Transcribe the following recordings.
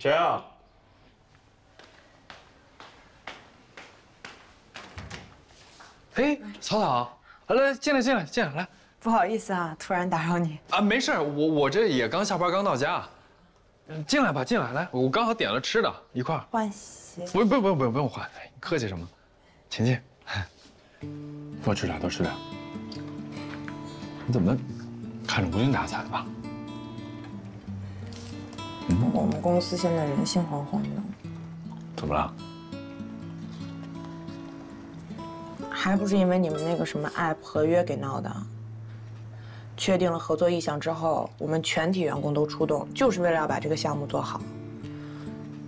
谁啊？哎，草草，来，进来，来。不好意思啊，突然打扰你。啊，没事，我这也刚下班，刚到家。进来吧，进来，来，我刚好点了吃的，一块儿。换鞋？不用换，哎，客气什么？请进。多吃点。你怎么看着无精打采的吧？ 我们公司现在人心惶惶的，怎么了？还不是因为你们那个什么 app 合约给闹的。确定了合作意向之后，我们全体员工都出动，就是为了要把这个项目做好。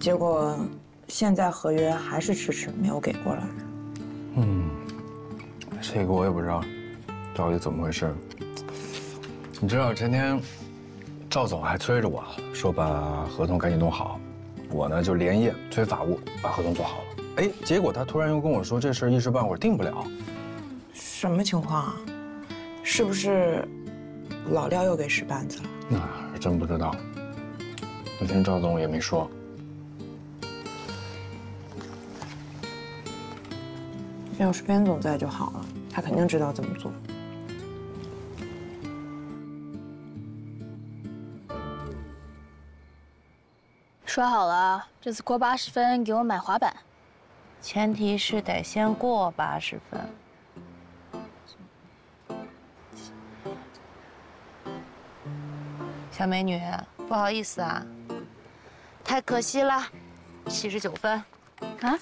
结果现在合约还是迟迟没有给过来。嗯，这个我也不知道到底怎么回事。你知道前天？ 赵总还催着我，说把合同赶紧弄好。我呢就连夜催法务把合同做好了。哎，结果他突然又跟我说这事一时半会儿定不了。什么情况啊？是不是老廖又给使绊子了？那真不知道。那天赵总也没说。要是边总在就好了，他肯定知道怎么做。 说好了，这次过80分给我买滑板，前提是得先过80分。小美女，不好意思啊，太可惜了，79分。啊？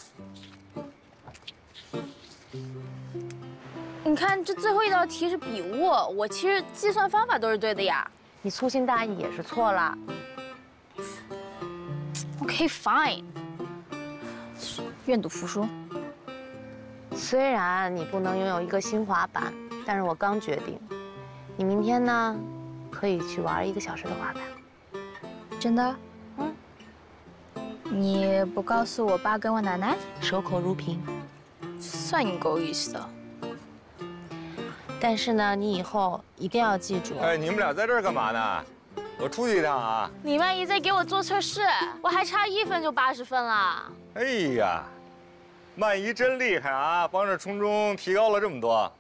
你看这最后一道题是笔误，我其实计算方法都是对的呀，你粗心大意也是错了。 Okay, fine。愿赌服输。虽然你不能拥有一个新滑板，但是我刚决定，你明天呢，可以去玩1个小时的滑板。真的？嗯。你不告诉我爸跟我奶奶？守口如瓶。算你够意思的。但是呢，你以后一定要记住。哎，你们俩在这儿干嘛呢？ 我出去一趟啊！你万一再给我做测试，我还差1分就80分了。哎呀，曼姨真厉害啊，帮着冲中提高了这么多。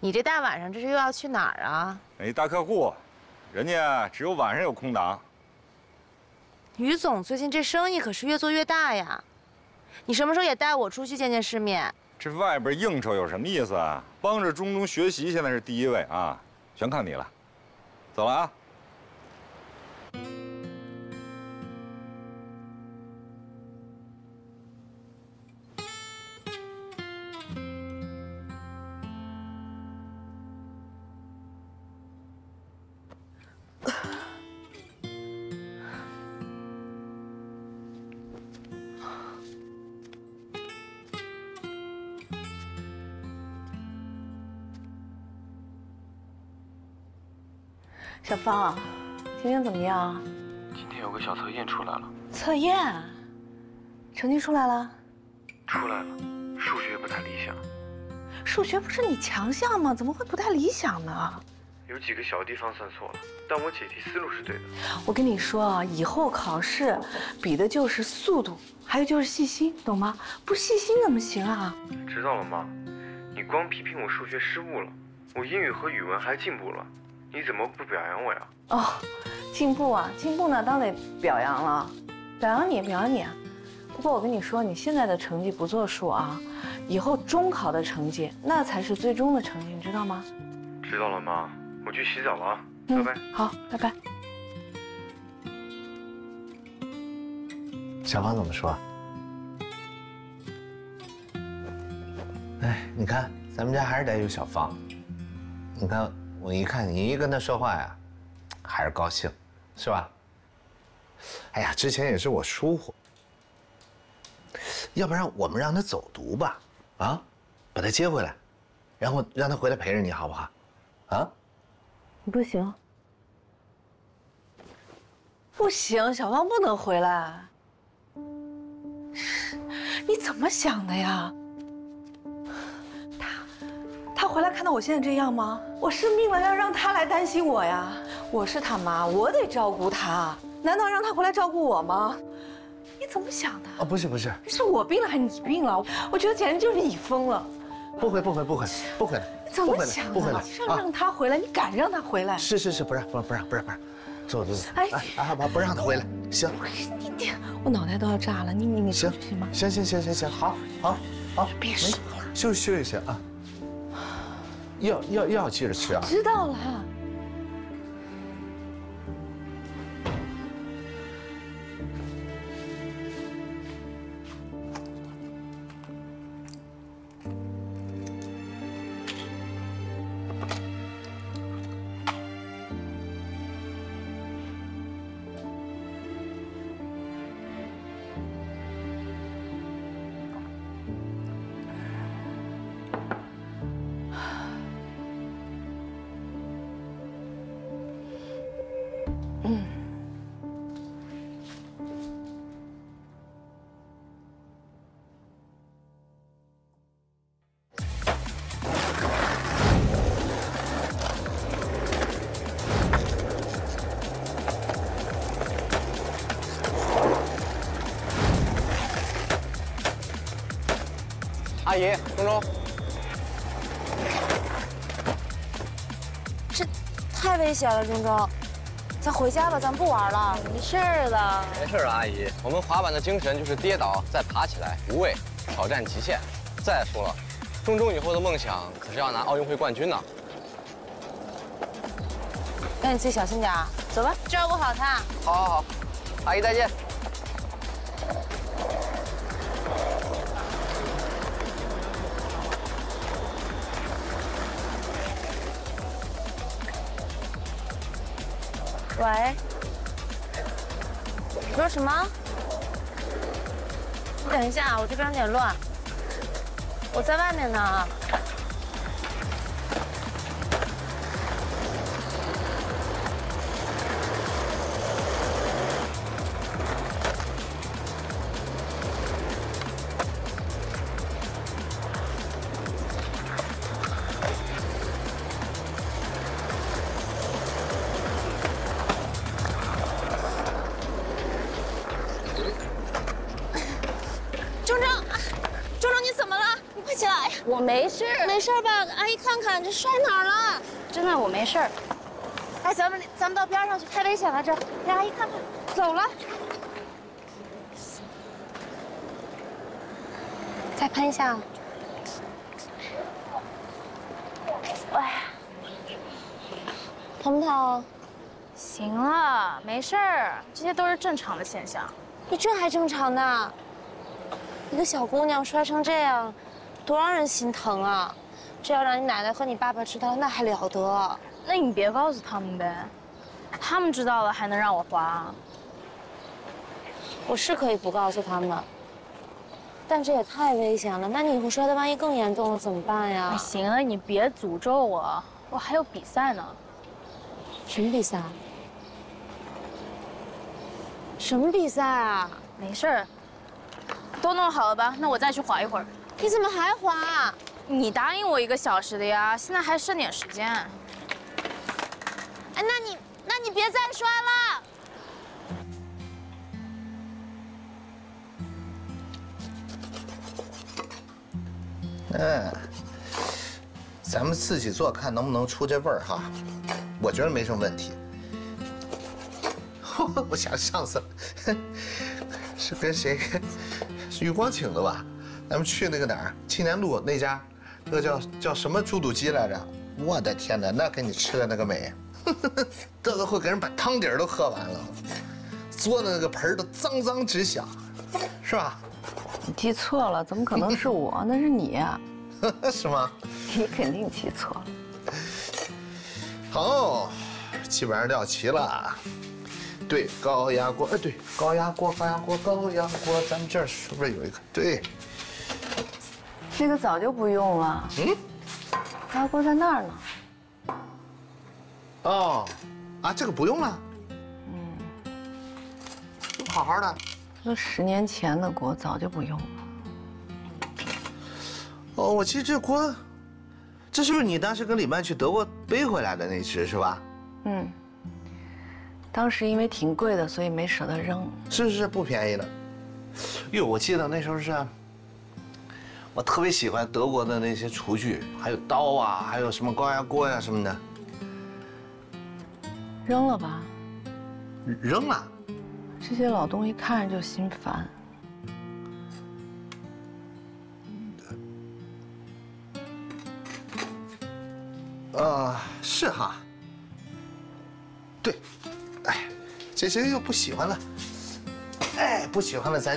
你这大晚上这是又要去哪儿啊？哎，大客户，人家只有晚上有空档。于总最近这生意可是越做越大呀，你什么时候也带我出去见见世面？这外边应酬有什么意思啊？帮着中学习现在是第一位啊，全看你了。走了啊。 小芳，婷婷怎么样啊？今天有个小测验出来了。测验？成绩出来了？出来了，数学不太理想。数学不是你强项吗？怎么会不太理想呢？有几个小地方算错了，但我解题思路是对的。我跟你说啊，以后考试比的就是速度，还有就是细心，懂吗？不细心怎么行啊？知道了，妈，你光批评我数学失误了，我英语和语文还进步了。 你怎么不表扬我呀？哦，进步啊，进步呢，当然得表扬了，表扬你。不过我跟你说，你现在的成绩不作数啊，以后中考的成绩那才是最终的成绩，你知道吗？知道了，妈，我去洗澡了啊，拜拜。好，拜拜。小芳怎么说？哎，你看，咱们家还是得有小芳。你看。 我一看你一跟他说话呀，还是高兴，是吧？哎呀，之前也是我疏忽，要不然我们让他走读吧，啊，把他接回来，然后让他回来陪着你，好不好？啊？不行，不行，小芳不能回来。你怎么想的呀？ 他回来看到我现在这样吗？我生病了，要让他来担心我呀！我是他妈，我得照顾他，难道让他回来照顾我吗？怎么想的？哦，不是不是，是我病了还是你病了？我觉得简直就是你疯了。不会不会不会不会，怎么想的？让他回来，你敢让他回来？是是是，不让，坐坐坐。哎啊，不让他回来，行。你我脑袋都要炸了，你行吗？行，好，别说了，休息一下啊。药记着吃啊。知道了。 阿姨，中，这太危险了，中，咱回家吧，咱不玩了。没事的，没事的，阿姨。我们滑板的精神就是跌倒再爬起来，无畏，挑战极限。再说了，中以后的梦想可是要拿奥运会冠军呢。那你自己小心点啊，走吧，照顾好他。好，阿姨再见。 喂，你说什么？你等一下，我这边有点乱，我在外面呢啊。我没事，没事吧？阿姨看看，这摔哪儿了？真的，我没事。哎，咱们到边上去，太危险了，这让阿姨看看。走了，再喷一下。哎呀，疼不疼？行了，没事儿，这些都是正常的现象。你这还正常呢？一个小姑娘摔成这样。 多让人心疼啊！这要让你奶奶和你爸爸知道，那还了得？那你别告诉他们呗，他们知道了还能让我滑啊？我是可以不告诉他们，但这也太危险了。那你以后摔得万一更严重了怎么办呀？行了，你别诅咒我，我还有比赛呢。什么比赛？什么比赛啊？没事儿，都弄好了吧？那我再去滑一会儿。 你怎么还滑啊？你答应我1个小时的呀，现在还剩点时间。哎，那你别再摔了。嗯，咱们自己做，看能不能出这味儿哈。我觉得没什么问题。我想上次是跟谁？是余光请的吧？ 咱们去那个哪儿，青年路那家，那个叫什么猪肚鸡来着？我的天哪，那给你吃的那个美，这个会给人把汤底儿都喝完了，嘬的那个盆儿都脏脏直响，是吧？你记错了，怎么可能是我？那是你呀、啊，是吗？你肯定记错了。好，基本上料齐了。对，高压锅，哎，对，高压锅，咱们这儿是不是有一个？对。 这个早就不用了。嗯，高压锅在那儿呢。哦，啊，这个不用了。嗯，好好的。这10年前的锅早就不用了。哦，我记得这锅，这是不是你当时跟李曼去德国背回来的那只是吧？嗯。当时因为挺贵的，所以没舍得扔。是，不便宜的。因为我记得那时候是，我特别喜欢德国的那些厨具，还有刀啊，还有什么高压锅呀什么的。扔了吧。扔了。这些老东西看着就心烦。是哈。对，哎，这些又不喜欢了。 哎，不喜欢了，咱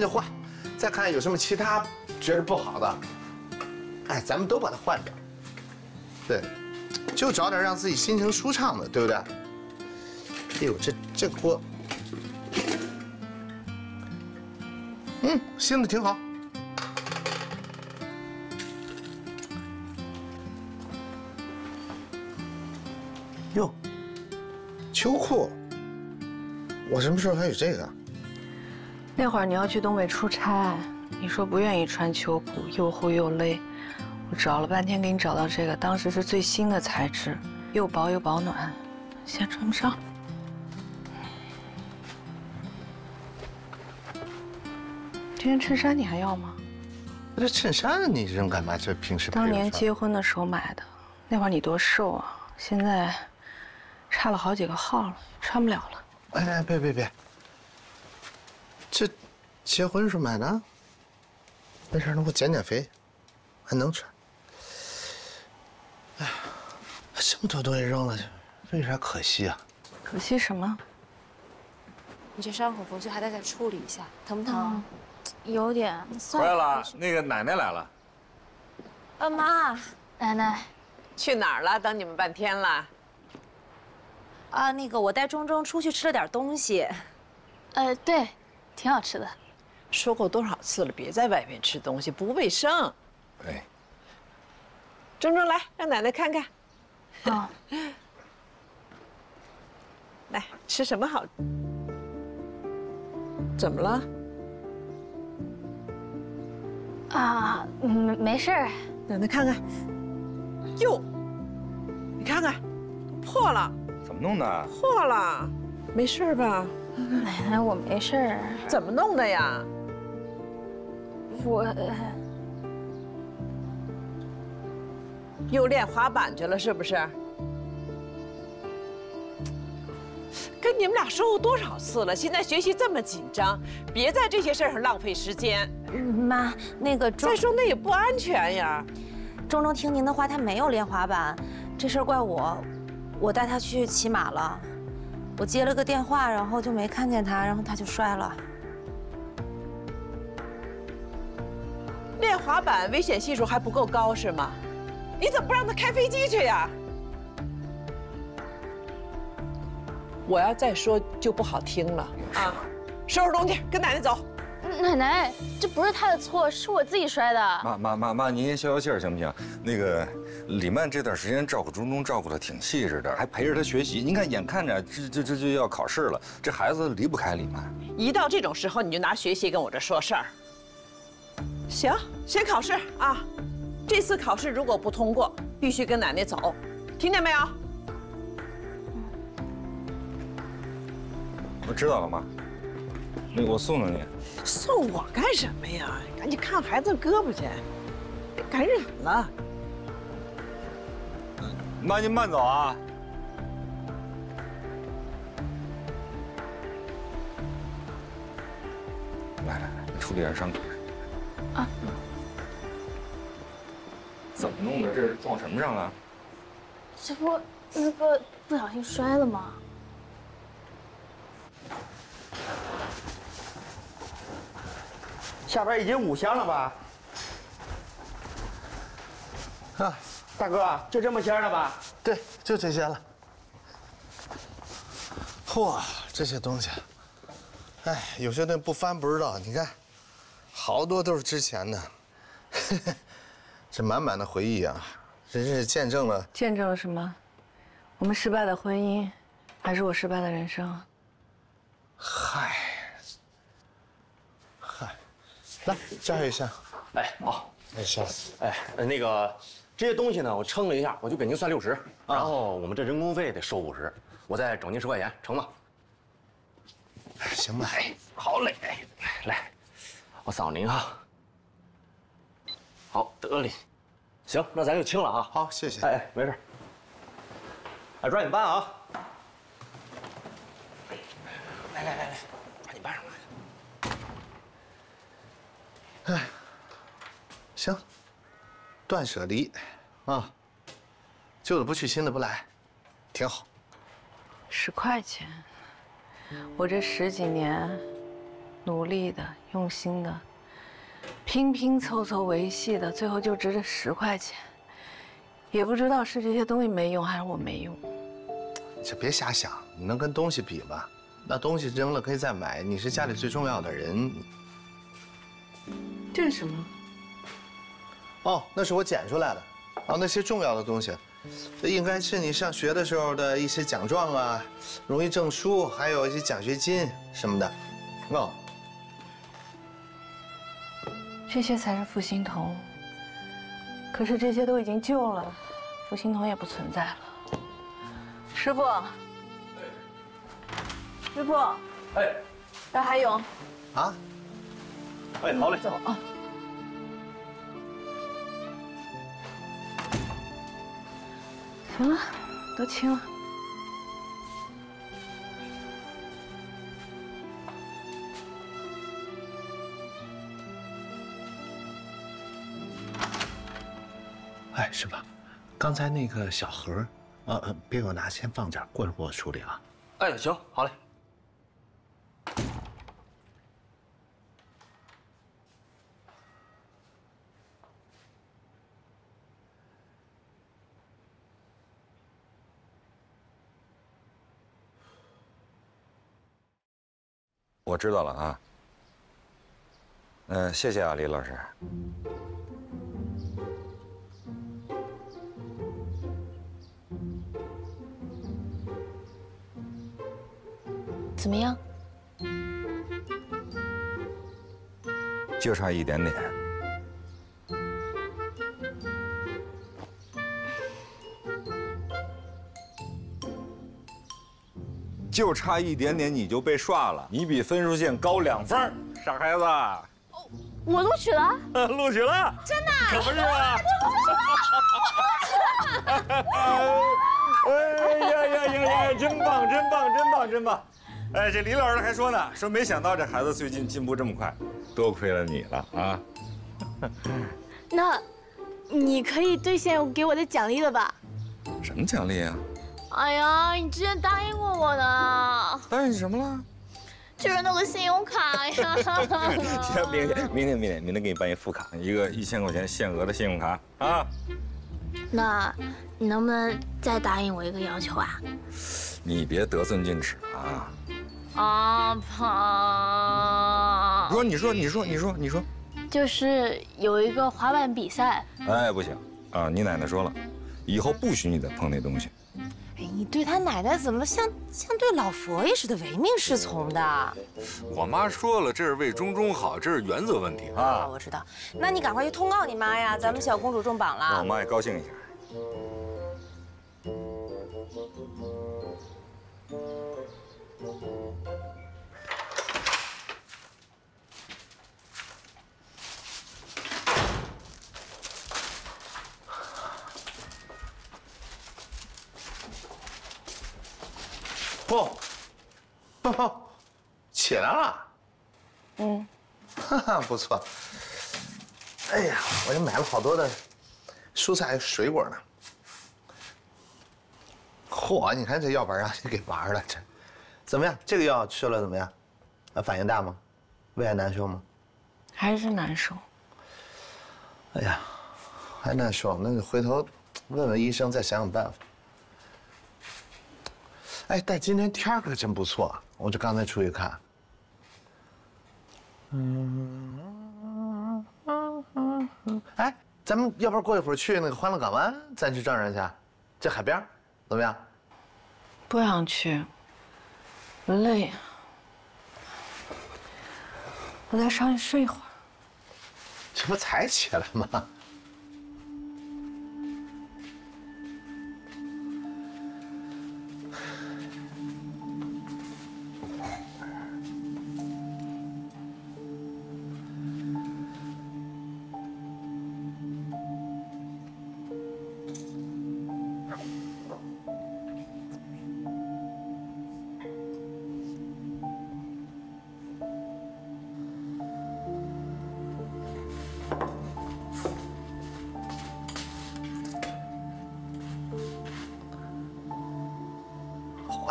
就换，再看有什么其他觉得不好的，哎，咱们都把它换掉。对，就找点让自己心情舒畅的，对不对？哎呦，这锅，嗯，新的挺好。哟，秋裤，我什么时候还有这个？ 那会儿你要去东北出差，你说不愿意穿秋裤，又厚又勒。我找了半天给你找到这个，当时是最新的材质，又薄又保暖，现在穿不上。这件衬衫你还要吗？这衬衫你扔干嘛？这平时当年结婚的时候买的，那会儿你多瘦啊，现在差了好几个号了，穿不了了。哎，别。 这结婚时候买的，没事，能给我减肥，还能穿。哎，这么多东西扔了，为啥可惜啊？可惜什么？你这伤口回去还得再处理一下，疼不疼？啊、有点。回来了，那个奶奶来了。妈，奶奶，去哪儿了？等你们半天了。啊，那个我带中中出去吃了点东西。对。 挺好吃的，说过多少次了，别在外面吃东西，不卫生。哎，中中来，让奶奶看看。啊，来吃什么好？怎么了？啊，没事。奶奶看看。哟，你看看，破了。怎么弄的？破了，没事吧？ 奶奶，我没事儿。怎么弄的呀？我又练滑板去了，是不是？跟你们俩说过多少次了？现在学习这么紧张，别在这些事儿上浪费时间。妈，那个再说那也不安全呀。中中听您的话，他没有练滑板，这事儿怪我，我带他去骑马了。 我接了个电话，然后就没看见他，然后他就摔了。练滑板危险系数还不够高是吗？你怎么不让他开飞机去呀？我要再说就不好听了啊！收拾东西，跟奶奶走。奶奶，这不是他的错，是我自己摔的。妈，您先消消气儿行不行？那个。 李曼这段时间照顾中中，照顾得挺细致的，还陪着她学习。您看，眼看着这就要考试了，这孩子离不开李曼。一到这种时候，你就拿学习跟我这说事儿。行，先考试啊！这次考试如果不通过，必须跟奶奶走，听见没有？我知道了，妈。那我送送你。送我干什么呀？赶紧看孩子胳膊去，别感染了。 妈，您慢走啊！来，处理点伤口。啊！怎么弄的？这是撞什么上了？这不那个不小心摔了吗？下边已经5箱了吧？啊！ 大哥，就这么些了吧？对，就这些了。嚯，这些东西，哎，有些东西不翻不知道。你看，好多都是之前的，这满满的回忆啊！真是见证了。见证了什么？我们失败的婚姻，还是我失败的人生？嗨，来，这还有一箱。哎，好，那箱。哎，那个。 这些东西呢，我称了一下，我就给您算60，然后我们这人工费得收50，我再整您10块钱，成吗？行吧。哎，好嘞，哎，来，我扫您哈。好，得嘞。行，那咱就清了啊。好，谢谢。哎，没事。哎，抓紧办啊！来，把你办上来。哎，行，断舍离，啊，旧的不去，新的不来，挺好。10块钱。 我这10几年，努力的、用心的、拼拼凑凑维系的，最后就值这10块钱，也不知道是这些东西没用，还是我没用。你这别瞎想，你能跟东西比吗？那东西扔了可以再买，你是家里最重要的人。这是什么？哦，那是我捡出来的。哦，那些重要的东西。 应该是你上学的时候的一些奖状啊、荣誉证书，还有一些奖学金什么的。哦，这些才是付新童。可是这些都已经旧了，付新童也不存在了。师傅，师傅，哎，让海勇。啊？哎，好嘞，走啊。 行了，都清了。哎，师傅，刚才那个小盒，别给我拿，先放这儿，过一会儿我处理啊。哎，行，好嘞。我知道了啊，谢谢啊，李老师。怎么样？就差一点点。就差一点点你就被刷了，你比分数线高2分，傻孩子。我录取了，录取了，真的？可不是啊！哎呀呀呀呀！真棒，真棒，真棒，真棒！哎，这李老师还说呢，说没想到这孩子最近进步这么快，多亏了你了啊！那，你可以兑现给我的奖励了吧？什么奖励啊？ 哎呀，你之前答应过我的。答应你什么了？就是那个信用卡呀。行，明天给你办一副卡，一个1000块钱限额的信用卡啊。那你能不能再答应我一个要求啊？你别得寸进尺啊！啊，胖。你说。就是有一个滑板比赛。哎，不行啊！你奶奶说了，以后不许你再碰那东西。 你对他奶奶怎么像对老佛爷似的唯命是从的？我妈说了，这是为中中好，这是原则问题啊。我知道，那你赶快去通告你妈呀，咱们小公主中榜了。让我妈也高兴一下。哦，起来了。嗯，哈哈，不错。哎呀，我也买了好多的蔬菜水果呢。嚯，你看这药丸啊，给玩了这。怎么样？这个药吃了怎么样？啊，反应大吗？胃还难受吗？还是难受。哎呀，还难受，那你回头问问医生，再想想办法。 哎，但今天天可真不错，我就刚才出去看。哎，咱们要不然过一会儿去那个欢乐港湾，咱去转转去，这海边怎么样？不想去，累啊。我在上去睡一会儿。这不才起来吗？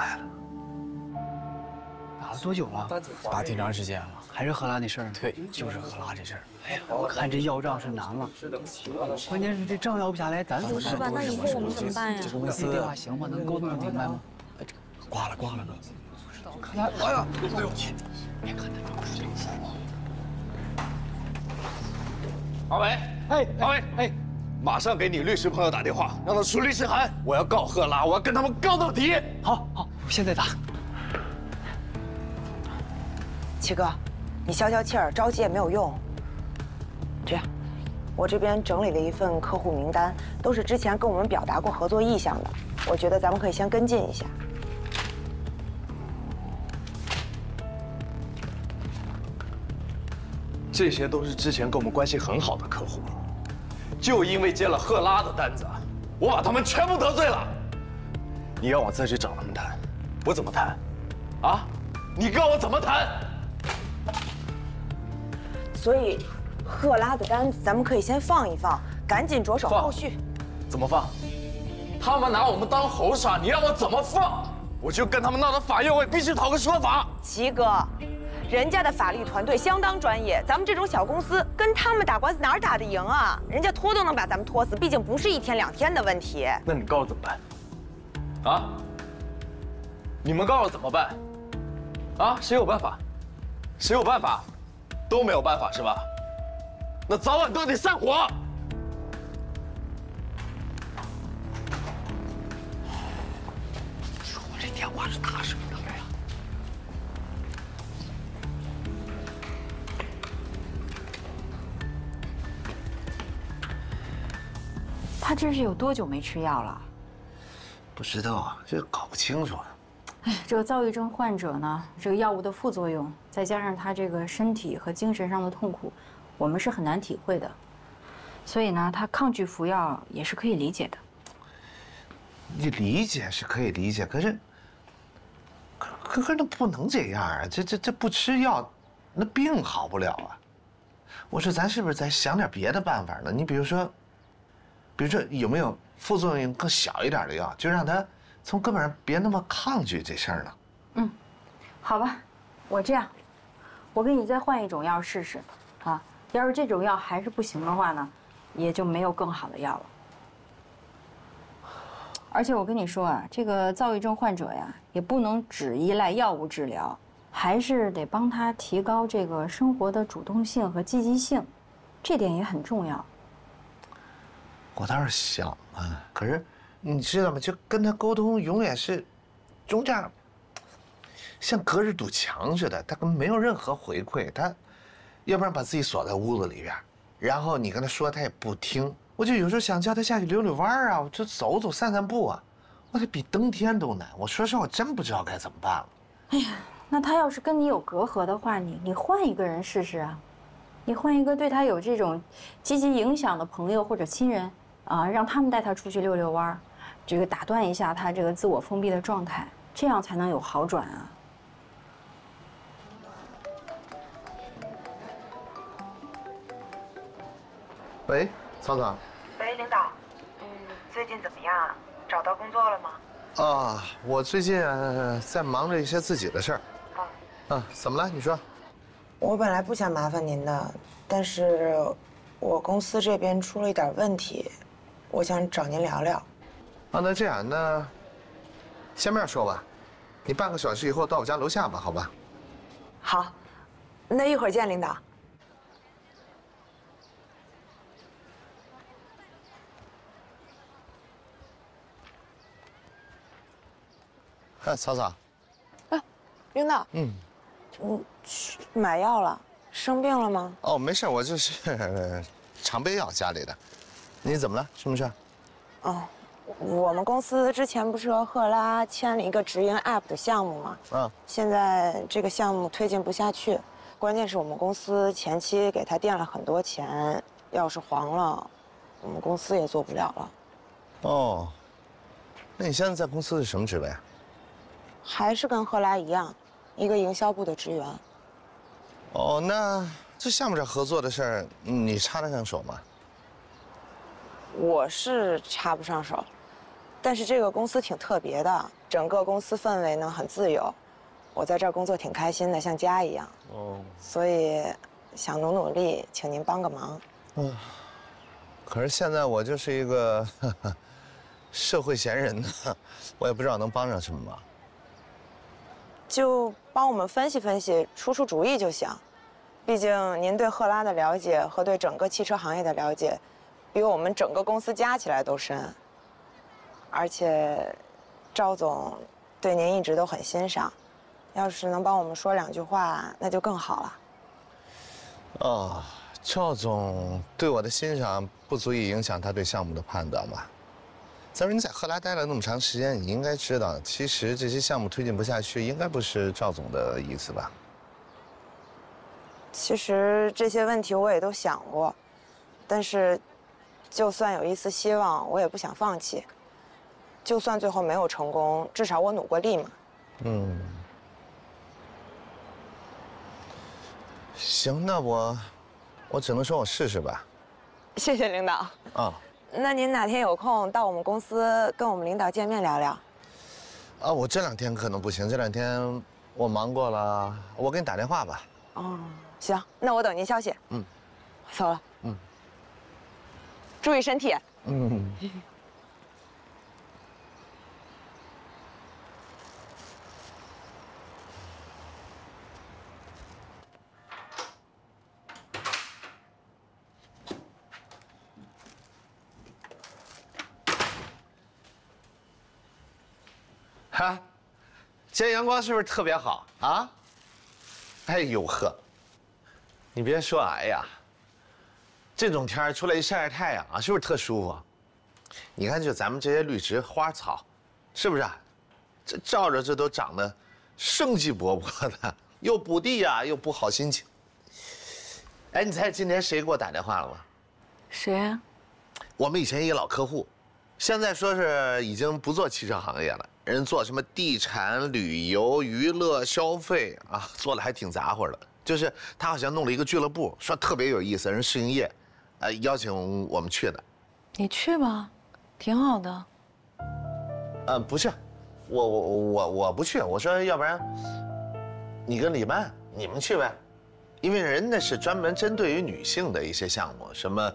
来了。打了多久了？打挺长时间了。还是何拉那事儿吗？对，就是何拉这事儿。哎呀，我看这要账是难了。是的，关键是这账要不下来，咱怎么办？是吧？那以后我们怎么办呀？这公司电话行吗？能沟通明白吗？挂了，挂了呢。不知道，看他。哎呀，哎呦我去！别看他装神仙。阿伟，哎，阿伟，哎。 马上给你律师朋友打电话，让他出律师函。我要告赫拉，我要跟他们告到底。好，好，我现在打。七哥，你消消气儿，着急也没有用。这样，我这边整理了一份客户名单，都是之前跟我们表达过合作意向的。我觉得咱们可以先跟进一下。这些都是之前跟我们关系很好的客户。 就因为接了赫拉的单子，我把他们全部得罪了。你让我再去找他们谈，我怎么谈？啊？你告我怎么谈？所以，赫拉的单子咱们可以先放一放，赶紧着手后续。怎么放？他们拿我们当猴耍，你让我怎么放？我就跟他们闹到法院，我也必须讨个说法。齐哥，人家的法律团队相当专业，咱们这种小公司跟他们打官司哪儿打得赢啊？人家拖都能把咱们拖死，毕竟不是一天两天的问题。那你告我怎么办？啊？你们告我怎么办？啊？谁有办法？谁有办法？都没有办法是吧？那早晚都得散伙。 电话是大声的呀！他这是有多久没吃药了？不知道啊，这搞不清楚啊。哎，这个躁郁症患者呢，这个药物的副作用，再加上他这个身体和精神上的痛苦，我们是很难体会的。所以呢，他抗拒服药也是可以理解的。你理解是可以理解，可是。 可那不能这样啊！这不吃药，那病好不了啊！我说咱是不是再想点别的办法呢？你比如说有没有副作用更小一点的药，就让他从根本上别那么抗拒这事儿呢？嗯，好吧，我这样，我给你再换一种药试试啊！要是这种药还是不行的话呢，也就没有更好的药了。 而且我跟你说啊，这个躁郁症患者呀，也不能只依赖药物治疗，还是得帮他提高这个生活的主动性和积极性，这点也很重要。我倒是想啊，可是你知道吗？就跟他沟通，永远是中间像隔着堵墙似的，他没有任何回馈，他要不然把自己锁在屋子里边，然后你跟他说，他也不听。 我就有时候想叫他下去溜溜弯啊，我就走走散散步啊，我这比登天都难。我说实话，我真不知道该怎么办了。哎呀，那他要是跟你有隔阂的话，你换一个人试试啊，你换一个对他有这种积极影响的朋友或者亲人啊，让他们带他出去溜溜弯，这个打断一下他这个自我封闭的状态，这样才能有好转啊。 喂，曹总。喂，领导，最近怎么样啊？找到工作了吗？啊，我最近在忙着一些自己的事儿。啊，怎么了？你说。我本来不想麻烦您的，但是我公司这边出了一点问题，我想找您聊聊。啊，那这样，那先面说吧，你半个小时以后到我家楼下吧，好吧？好，那一会儿见，领导。 哎，嫂嫂，哎，领导，我去买药了，生病了吗？哦，没事，我这是常备药，家里的。你怎么了？什么事？哦，我们公司之前不是和赫拉签了一个直营 App 的项目吗？嗯。现在这个项目推进不下去，关键是我们公司前期给他垫了很多钱，要是黄了，我们公司也做不了了。哦，那你现在在公司是什么职位啊？ 还是跟赫拉一样，一个营销部的职员。哦，那这项目上合作的事儿，你插得上手吗？我是插不上手，但是这个公司挺特别的，整个公司氛围呢很自由，我在这儿工作挺开心的，像家一样。哦，所以想努努力，请您帮个忙。嗯，可是现在我就是一个社会闲人呢，我也不知道能帮上什么忙。 就帮我们分析分析，出主意就行。毕竟您对赫拉的了解和对整个汽车行业的了解，比我们整个公司加起来都深。而且，赵总对您一直都很欣赏，要是能帮我们说两句话，那就更好了。哦，赵总对我的欣赏不足以影响他对项目的判断吧？ 再说你在赫拉待了那么长时间，你应该知道，其实这些项目推进不下去，应该不是赵总的意思吧？其实这些问题我也都想过，但是，就算有一丝希望，我也不想放弃。就算最后没有成功，至少我努过力嘛。嗯。行，那我只能说我试试吧。谢谢领导。啊。 那您哪天有空到我们公司跟我们领导见面聊聊？啊，我这两天可能不行，这两天我忙过了，我给你打电话吧。哦，行，那我等您消息。嗯，走了。嗯，注意身体。嗯。啊，今天阳光是不是特别好啊？哎呦呵，你别说，哎呀，这种天出来一晒晒太阳啊，是不是特舒服？你看，就咱们这些绿植花草，是不是、啊？这照着这都长得生机勃勃的，又补地呀、啊，又补好心情。哎，你猜今天谁给我打电话了吗？谁啊？我们以前一个老客户，现在说是已经不做汽车行业了。 人做什么地产、旅游、娱乐、消费啊，做的还挺杂活的。就是他好像弄了一个俱乐部，说特别有意思，人试营业，邀请我们去的。你去吧，挺好的。不是，我不去。我说要不然，你跟李曼你们去呗，因为人那是专门针对于女性的一些项目，什么。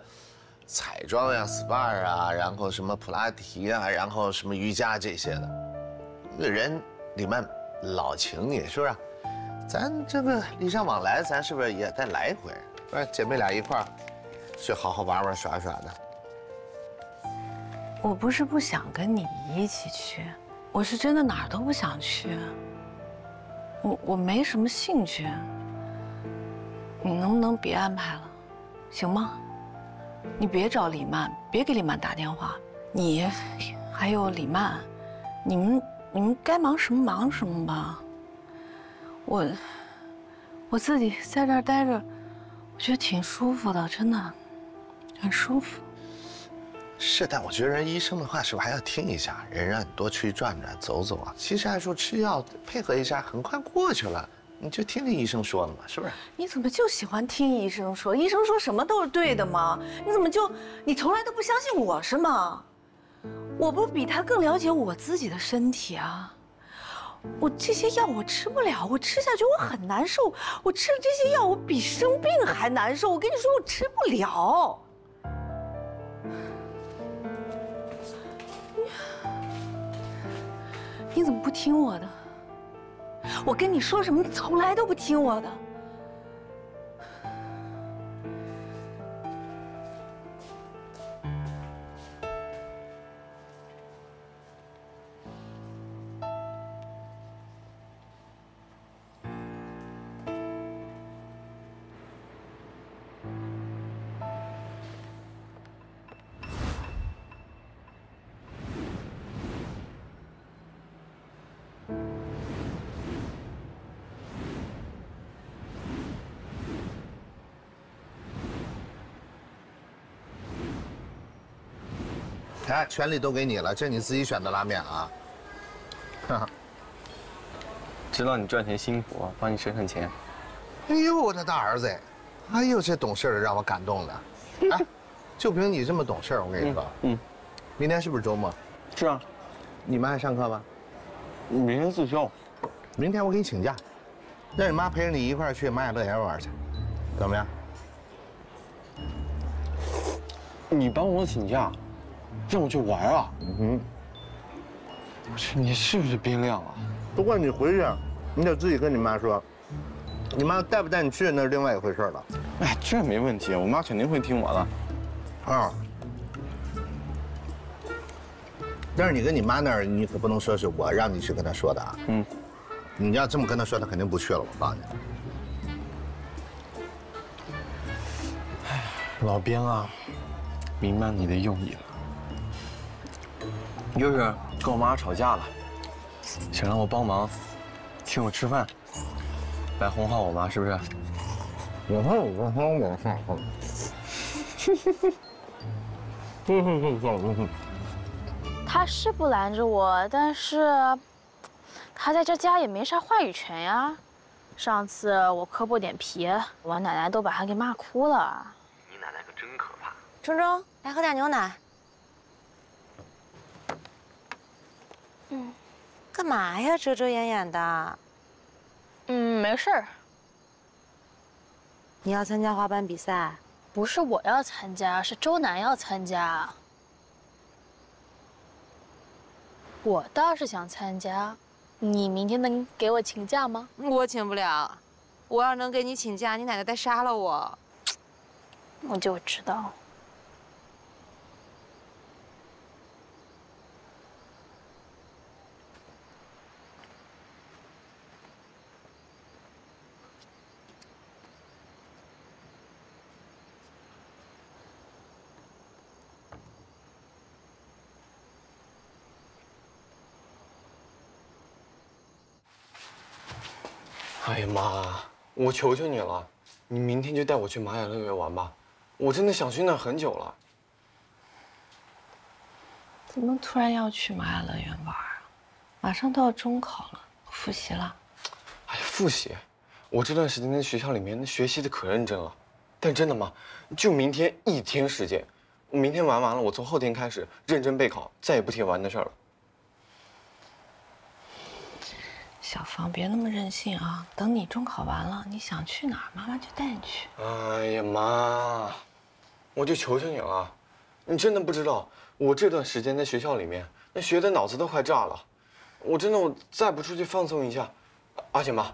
彩妆呀、SPA 啊，然后什么普拉提啊，然后什么瑜伽这些的，那人李曼老请你是不是？咱这个礼尚往来，咱是不是也再来一回？不是姐妹俩一块儿去好好玩玩耍耍的。我不是不想跟你一起去，我是真的哪儿都不想去。我没什么兴趣，你能不能别安排了，行吗？ 你别找李曼，别给李曼打电话。你，还有李曼，你们该忙什么忙什么吧。我自己在这儿待着，我觉得挺舒服的，真的，很舒服。是，但我觉得人医生的话是不是还要听一下？人让你多去转转、走走啊。其实按说吃药配合一下，很快过去了。 你就听听医生说的嘛，是不是？你怎么就喜欢听医生说？医生说什么都是对的吗？你怎么就你从来都不相信我是吗？我不比他更了解我自己的身体啊！我这些药我吃不了，我吃下去我很难受。我吃了这些药，我比生病还难受。我跟你说，我吃不了。你怎么不听我的？ 我跟你说什么，你从来都不听我的。哎，权利都给你了，这是你自己选的拉面啊！哈哈，知道你赚钱辛苦啊，帮你省省钱。哎呦，我的大儿子！哎呦，这懂事的让我感动了。哎，就凭你这么懂事，我跟你说，嗯，明天是不是周末？是啊，你妈还上课吗？明天自修，明天我给你请假，让你妈陪着你一块儿去玛雅乐园玩去，怎么样？你帮我请假，让我去玩啊？嗯哼，我去，你是不是冰凉啊？不过你回去，你得自己跟你妈说。 你妈带不带你去那是另外一回事了。哎，这没问题，我妈肯定会听我的。啊，但是你跟你妈那儿，你可不能说是我让你去跟她说的啊。嗯，你要这么跟她说，她肯定不去了。我告诉你。哎，老边啊，明白你的用意了，就是跟我妈吵架了，想让我帮忙，请我吃饭。 来哄好我妈是不是？以后我哄我哄哄。他是不拦着我，但是他在这家也没啥话语权呀。上次我磕破点皮，我奶奶都把他给骂哭了。你奶奶可真可怕。铮铮，来喝点牛奶。嗯，干嘛呀？遮遮掩掩的。 嗯，没事儿。你要参加滑板比赛？不是我要参加，是周楠要参加。我倒是想参加，你明天能给我请假吗？我请不了，我要能给你请假，你奶奶再杀了我。我就知道。哎呀妈，我求求你了，你明天就带我去玛雅乐园玩吧，我真的想去那儿很久了。怎么突然要去玛雅乐园玩啊？马上都要中考了，不复习了？哎呀，复习！我这段时间在学校里面学习的可认真了，但真的妈，就明天一天时间，我明天玩完了，我从后天开始认真备考，再也不提玩的事了。 小芳，别那么任性啊！等你中考完了，你想去哪儿，妈妈就带你去。哎呀妈，我就求求你了，你真的不知道，我这段时间在学校里面，那学的脑子都快炸了。我真的，我再不出去放松一下，而且妈，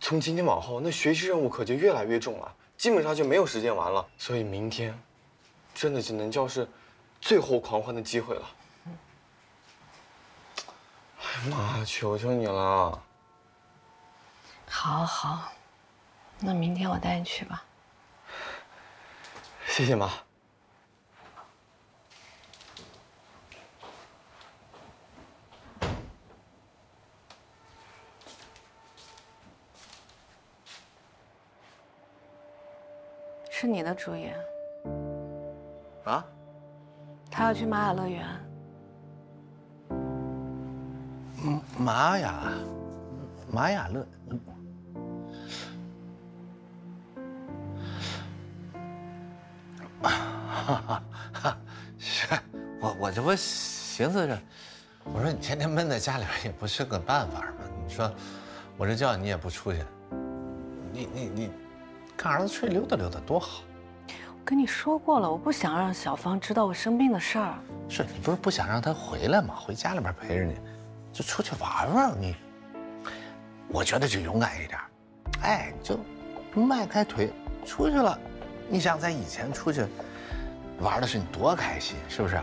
从今天往后，那学习任务可就越来越重了，基本上就没有时间玩了。所以明天，真的只能叫是最后狂欢的机会了。 妈，求求你了！好好，那明天我带你去吧。谢谢妈。是你的主意。啊？他要去玛雅乐园。 玛雅乐，哈哈，是我这不寻思着，我说你天天闷在家里边也不是个办法嘛。你说我这叫你也不出去，你看儿子出去溜达溜达多好。我跟你说过了，我不想让小芳知道我生病的事儿。是你不是不想让她回来吗？回家里边陪着你。 就出去玩玩，你，我觉得就勇敢一点，哎，就迈开腿出去了。你想在以前出去玩的时候，你多开心，是不是？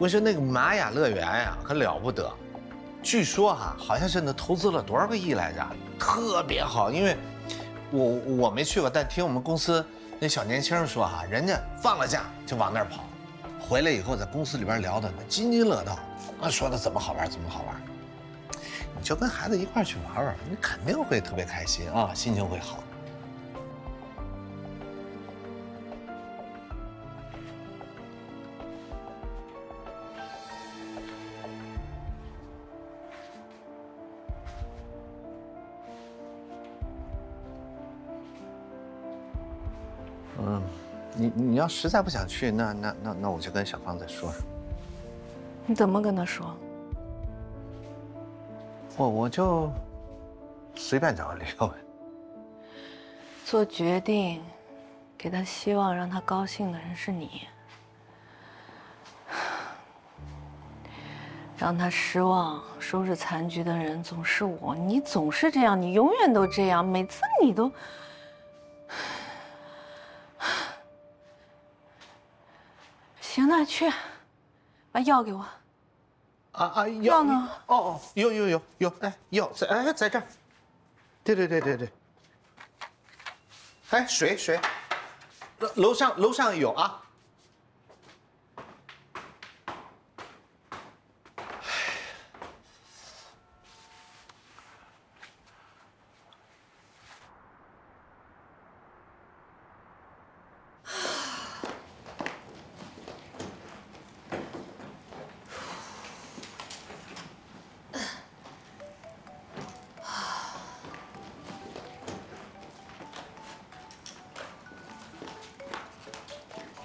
我说那个玛雅乐园呀，可了不得，据说哈，好像是那投资了多少个亿来着，特别好。因为我没去过，但听我们公司那小年轻说哈，人家放了假就往那儿跑。 回来以后，在公司里边聊的那津津乐道，啊，说的怎么好玩怎么好玩。你就跟孩子一块去玩玩，你肯定会特别开心啊，心情会好。嗯。 你要实在不想去，那我就跟小芳再说说。你怎么跟他说？我就随便找个理由呗。做决定，给他希望让他高兴的人是你，让他失望收拾残局的人总是我。你总是这样，你永远都这样，每次你都。 行了，去，把药给我。药呢？哦，有，哎，药在，哎，在这儿。对。哎，水，楼上有啊。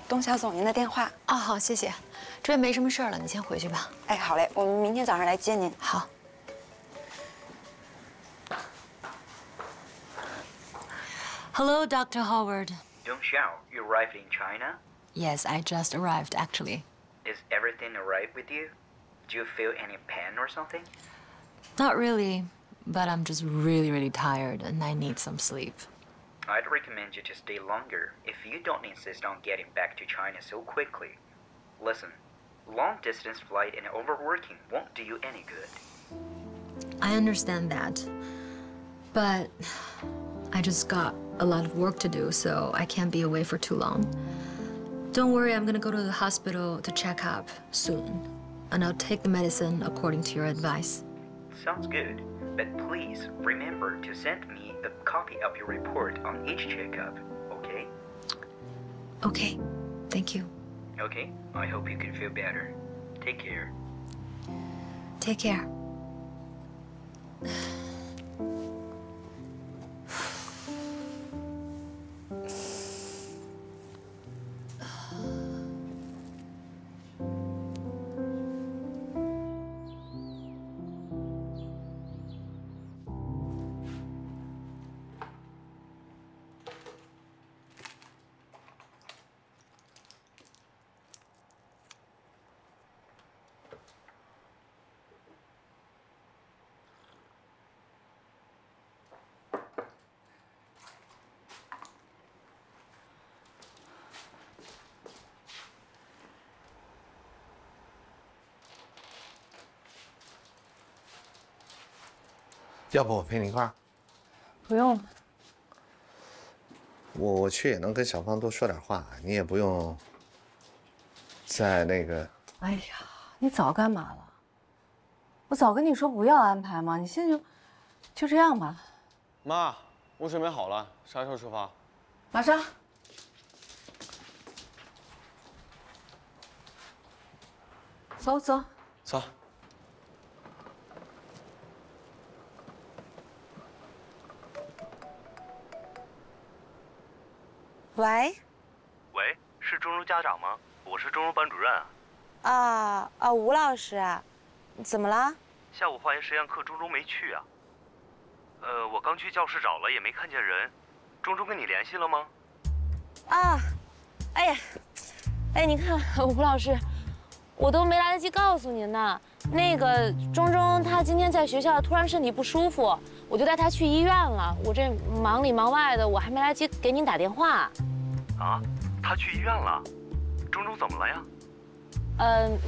董小总，您的电话啊，好，谢谢。这边没什么事了，你先回去吧。哎，好嘞，我们明天早上来接您。好。Hello, Doctor Howard. Dong Xiao, you arrived in China? Yes, I just arrived, actually. Is everything alright with you? Do you feel any pain or something? Not really, but I'm just really tired, and I need some sleep. I'd recommend you to stay longer if you don't insist on getting back to China so quickly. Listen, long-distance flight and overworking won't do you any good. I understand that, but I just got a lot of work to do, so I can't be away for too long. Don't worry, I'm gonna go to the hospital to check up soon, and I'll take the medicine according to your advice. Sounds good. But please remember to send me a copy of your report on each checkup, okay? Okay, thank you. Okay, I hope you can feel better. Take care. Take care. 要不我陪你一块儿？不用了。我去也能跟小芳多说点话，你也不用再那个。哎呀，你早干嘛了？我早跟你说不要安排嘛，你现在就这样吧。妈，我准备好了，啥时候出发？马上。走。 喂，是钟如家长吗？我是钟如班主任。吴老师，怎么了？下午化学实验课钟如没去啊。我刚去教室找了，也没看见人。钟如跟你联系了吗？啊，哎呀，哎，你看吴老师，我都没来得及告诉您呢。那个钟她今天在学校突然身体不舒服，我就带她去医院了。我这忙里忙外的，我还没来得及给您打电话。 啊，他去医院了，钟怎么了呀？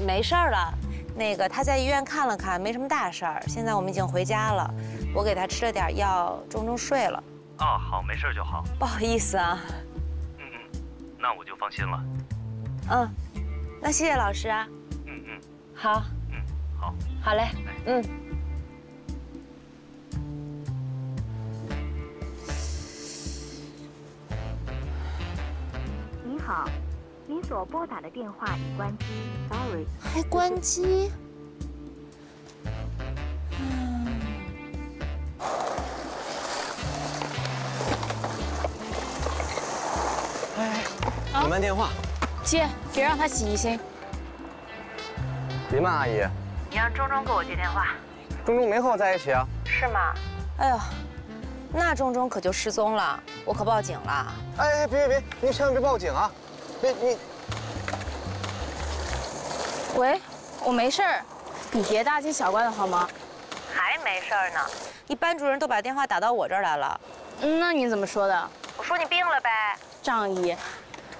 没事儿了，那个他在医院看了看，没什么大事儿。现在我们已经回家了，我给他吃了点药，钟睡了。哦，好，没事就好。不好意思啊。那我就放心了。那谢谢老师啊。好。好。好嘞。好，您所拨打的电话已关机。Sorry， 还关机？哎，你们电话，接，别让他起疑心。黎曼阿姨，你让钟钟给我接电话。钟钟没和我在一起啊？是吗？哎呦，那钟钟可就失踪了，我可报警了。哎，别，你千万别报警啊！你。喂，我没事儿，你别大惊小怪的好吗？还没事儿呢。你班主任都把电话打到我这儿来了。那你怎么说的？我说你病了呗。仗义。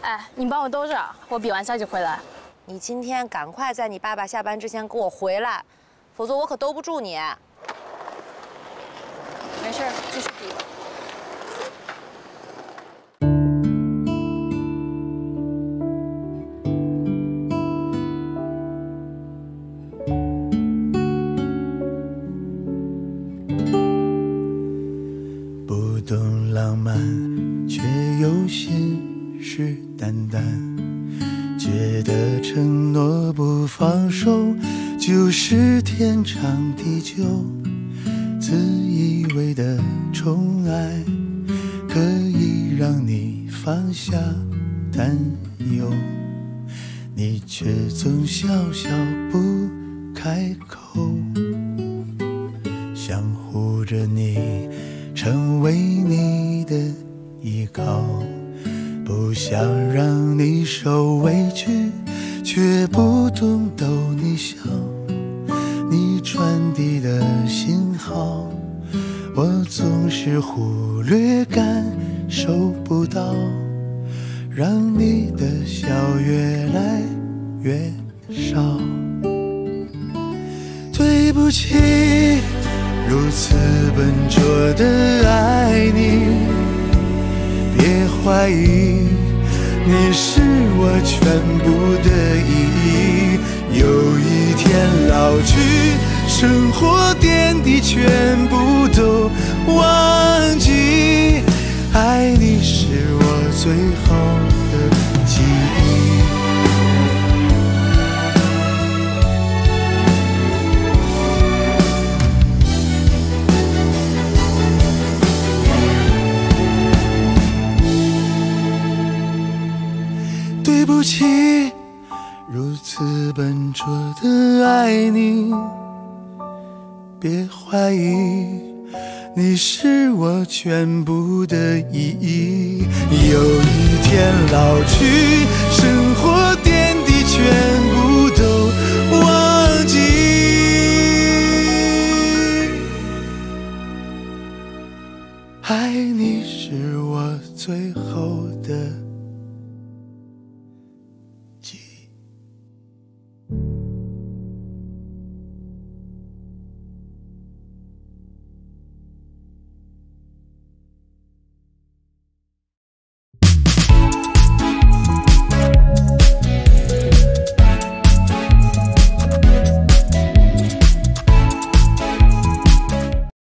哎，你帮我兜着，我比完赛就回来。你今天赶快在你爸爸下班之前给我回来，否则我可兜不住你。没事，继续比吧。不懂浪漫，却有现实淡淡。 觉得承诺不放手就是天长地久，自以为的宠爱可以让你放下担忧，你却总笑笑不开口，想护着你，成为你的依靠。 不想让你受委屈，却不懂逗你笑。你传递的信号，我总是忽略，感受不到。让你的笑越来越少。对不起，如此笨拙的爱你。 别怀疑，你是我全部的意义。有一天老去，生活点滴全部都忘记。爱你是我最好的记对不起，如此笨拙的爱你。别怀疑，你是我全部的意义。有一天老去，生活点滴全部都忘记。爱你是我最后的。